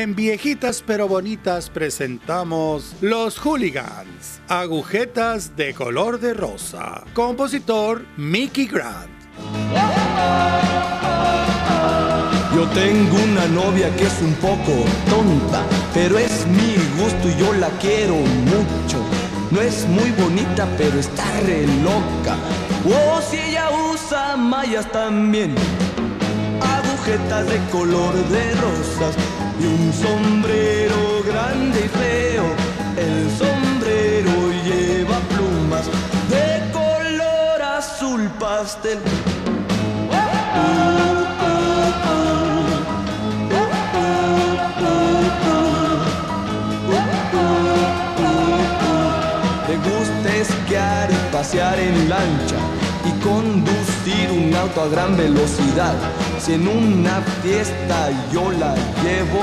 En Viejitas Pero Bonitas presentamos Los Hooligans, agujetas de color de rosa. Compositor Mickey Grant. Yo tengo una novia que es un poco tonta, pero es mi gusto y yo la quiero mucho. No es muy bonita, pero está re loca. Oh, si ella usa mallas también, agujetas de color de rosas y un sombrero grande y feo. El sombrero lleva plumas de color azul pastel. Le gusta esquiar y pasear en lancha y conducir un auto a gran velocidad. Si en una fiesta yo la llevo,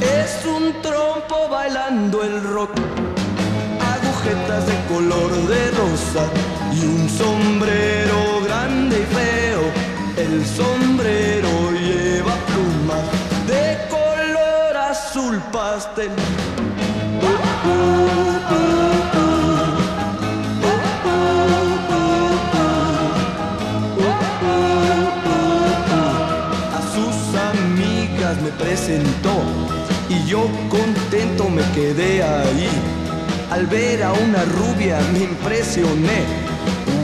es un trompo bailando el rock. Agujetas de color de rosa y un sombrero grande y feo. El sombrero lleva plumas de color azul pastel. Me presentó y yo contento me quedé ahí. Al ver a una rubia me impresioné.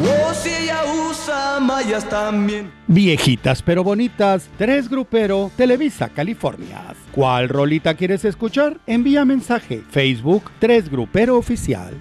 Oh, si ella usa mallas también. Viejitas pero bonitas, Tres Grupero, Televisa, California. ¿Cuál rolita quieres escuchar? Envía mensaje, Facebook Tres Grupero Oficial.